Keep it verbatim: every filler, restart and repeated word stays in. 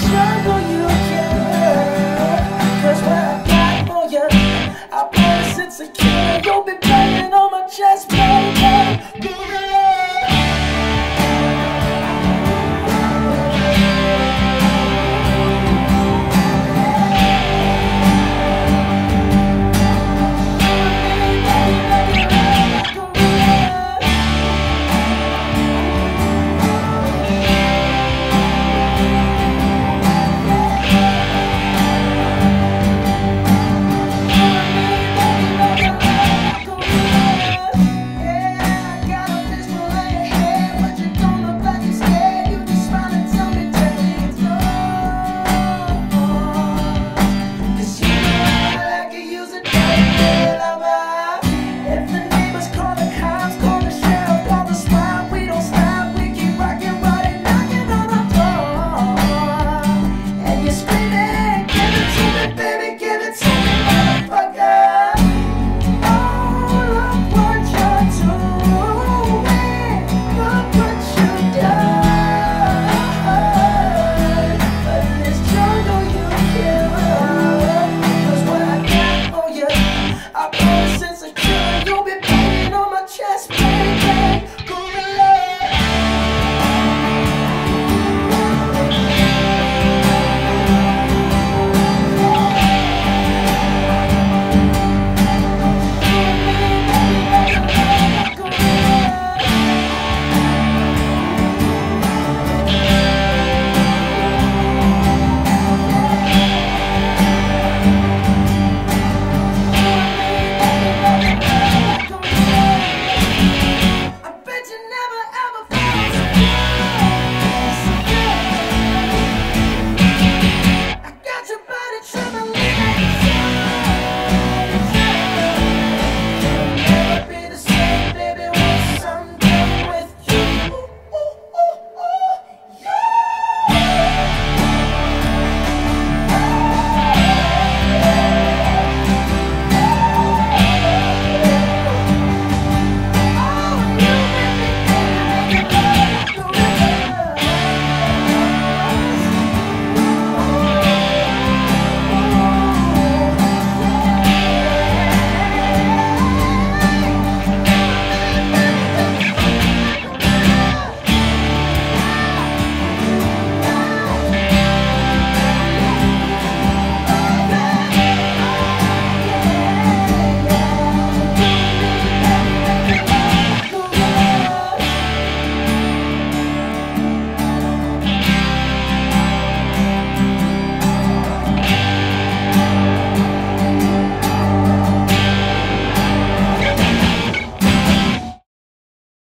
struggle you